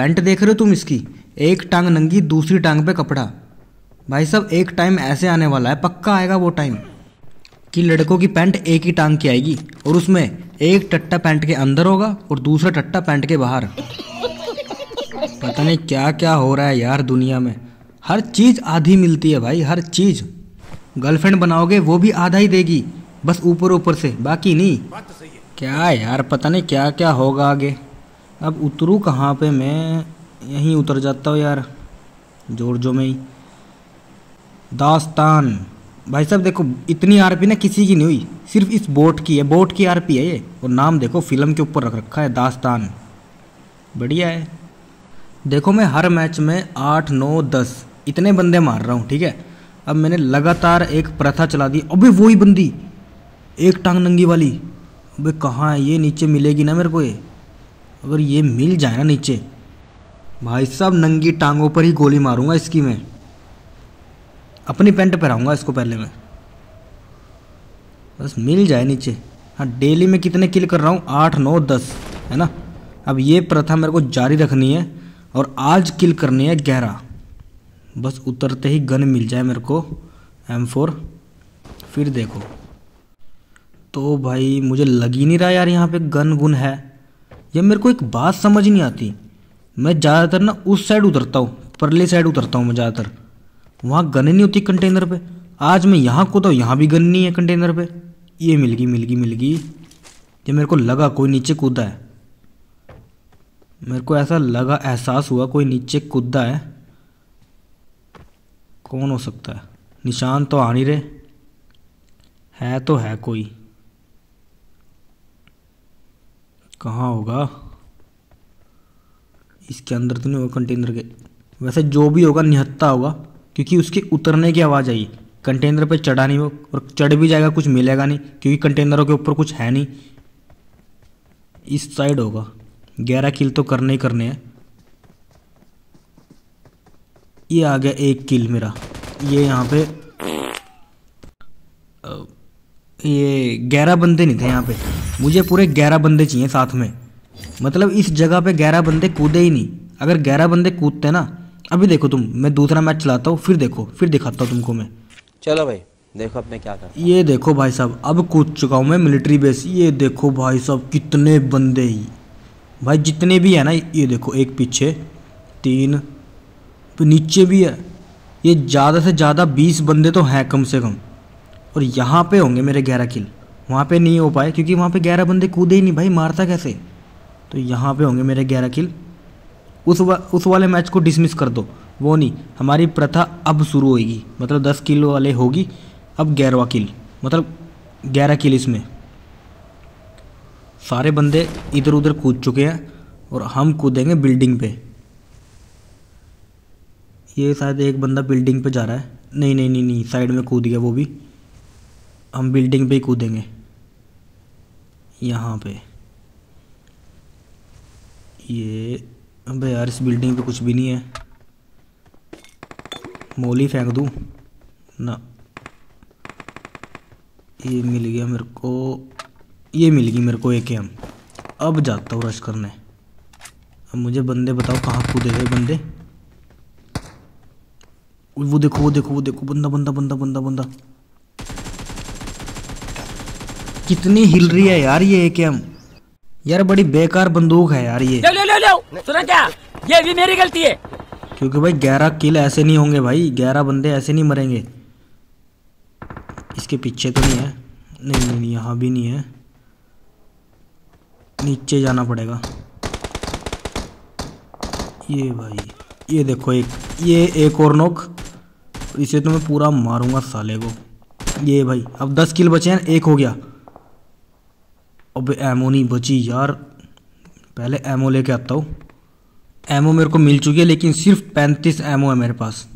Pant देख रहे हो तुम इसकी, एक टांग नंगी दूसरी टांग पे कपड़ा। भाई साहब एक टाइम ऐसे आने वाला है, पक्का आएगा वो टाइम कि लड़कों की पैंट एक ही टांग की आएगी और उसमें एक टट्टा पैंट के अंदर होगा और दूसरा टट्टा पैंट के बाहर। पता नहीं क्या क्या हो रहा है यार दुनिया में। हर चीज़ आधी मिलती है भाई, हर चीज़। गर्लफ्रेंड बनाओगे वो भी आधा ही देगी, बस ऊपर ऊपर से, बाकी नहीं। क्या यार पता नहीं क्या क्या होगा आगे। अब उतरूँ कहाँ पे मैं? यहीं उतर जाता हूँ यार, जोरजो में ही। दास्तान भाई साहब देखो, इतनी आरपी ना किसी की नहीं हुई, सिर्फ इस बोट की है। बोट की आरपी है ये, और नाम देखो फिल्म के ऊपर रख रखा है दास्तान। बढ़िया है। देखो मैं हर मैच में 8 9 10 इतने बंदे मार रहा हूँ, ठीक है। अब मैंने लगातार एक प्रथा चला दी। अबे वही बंदी एक टांग नंगी वाली, अबे कहाँ है ये? नीचे मिलेगी ना मेरे को ये, अगर ये मिल जाए ना नीचे, भाई साहब नंगी टांगों पर ही गोली मारूंगा इसकी मैं। अपनी पेंट पहनाऊंगा इसको पहले मैं, बस मिल जाए नीचे। हाँ डेली में कितने किल कर रहा हूँ? 8 9 10 है ना। अब ये प्रथा मेरे को जारी रखनी है और आज किल करनी है 11। बस उतरते ही गन मिल जाए मेरे को, M4। फिर देखो तो भाई मुझे लग ही नहीं रहा यार यहाँ पे गन गुन है। ये मेरे को एक बात समझ नहीं आती। मैं ज़्यादातर ना उस साइड उतरता हूँ, परली साइड उतरता हूँ मैं ज़्यादातर, वहाँ गन ही नहीं होती कंटेनर पे। आज मैं यहाँ कूदा, यहाँ भी गन नहीं है कंटेनर पे। ये मिलगी मिलगी मिलगी। ये मेरे को लगा कोई नीचे कूदा है, मेरे को ऐसा लगा, एहसास हुआ कोई नीचे कूदा है। कौन हो सकता है? निशान तो आ नहीं रहे है, तो है कोई, कहाँ होगा? इसके अंदर तो नहीं होगा कंटेनर के। वैसे जो भी होगा निहत्था होगा, क्योंकि उसके उतरने की आवाज़ आई। कंटेनर पे चढ़ा नहीं वो, और चढ़ भी जाएगा कुछ मिलेगा नहीं, क्योंकि कंटेनरों के ऊपर कुछ है नहीं। इस साइड होगा। 11 किल तो करने ही करने हैं। ये आ गया एक किल मेरा। ये यहाँ पे ये 11 बंदे नहीं थे यहाँ पे, मुझे पूरे 11 बंदे चाहिए साथ में। मतलब इस जगह पे 11 बंदे कूदे ही नहीं। अगर 11 बंदे कूदते ना, अभी देखो तुम, मैं दूसरा मैच चलाता हूँ, फिर देखो, फिर दिखाता हूँ तुमको मैं। चलो भाई देखो अब मैं क्या करता हूँ। ये देखो भाई साहब, अब कूद चुका हूँ मैं मिलिट्री बेस। ये देखो भाई साहब कितने बंदे ही, भाई जितने भी है ना, ये देखो एक पीछे 3, नीचे भी है। ये ज़्यादा से ज़्यादा 20 बंदे तो हैं कम से कम। और यहाँ पे होंगे मेरे 11 किल, वहाँ पे नहीं हो पाए क्योंकि वहाँ पे 11 बंदे कूदे ही नहीं। भाई मारता कैसे? तो यहाँ पे होंगे मेरे 11 किल। उस वाले मैच को डिसमिस कर दो, वो नहीं। हमारी प्रथा अब शुरू होगी, मतलब 10 किल वाले होगी। अब 11वां किल, मतलब 11 किल इसमें। सारे बंदे इधर उधर कूद चुके हैं और हम कूदेंगे बिल्डिंग पे। ये शायद एक बंदा बिल्डिंग पे जा रहा है। नहीं नहीं नहीं नहीं, साइड में कूद गया वो भी। हम बिल्डिंग पे ही कूदेंगे यहाँ पे। ये अबे यार इस बिल्डिंग पे कुछ भी नहीं है, मोली फेंक दूँ ना। ये मिल गया मेरे को, ये मिल गई मेरे को AKM। अब जाता हूँ रश करने। अब मुझे बंदे बताओ कहाँ कूदे गए बंदे। वो देखो वो देखो वो देखो, बंदा बंदा बंदा बंदा बंदा। कितनी हिल रही है यार ये AKM। यार बड़ी बेकार बंदूक है यार ये। लो लो लो, सुना क्या? ये भी मेरी गलती है, क्योंकि भाई 11 किल ऐसे नहीं होंगे भाई, 11 बंदे ऐसे नहीं मरेंगे। इसके पीछे तो नहीं है? नहीं नहीं नहीं, यहाँ भी नहीं है। नीचे जाना पड़ेगा। ये भाई ये देखो एक, ये एक और नोक, इसे तो मैं पूरा मारूंगा साले को। ये भाई अब 10 किल बचे हैं, एक हो गया। अब एमो नहीं बची यार, पहले एमो लेके आता हूँ। एमो मेरे को मिल चुकी है, लेकिन सिर्फ 35 एमो है मेरे पास।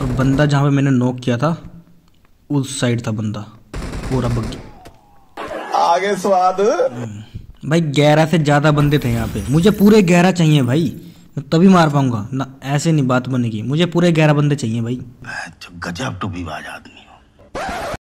और बंदा जहाँ पे मैंने नोक किया था उस साइड था बंदा, पूरा बग्गी आगे स्वाद। भाई 11 से ज़्यादा बंदे थे यहाँ पे, मुझे पूरे 11 चाहिए भाई, तभी मार पाऊंगा ना। ऐसे नहीं बात बनेगी, मुझे पूरे 11 बंदे चाहिए भाई। गजब टोपी वाला आदमी हो।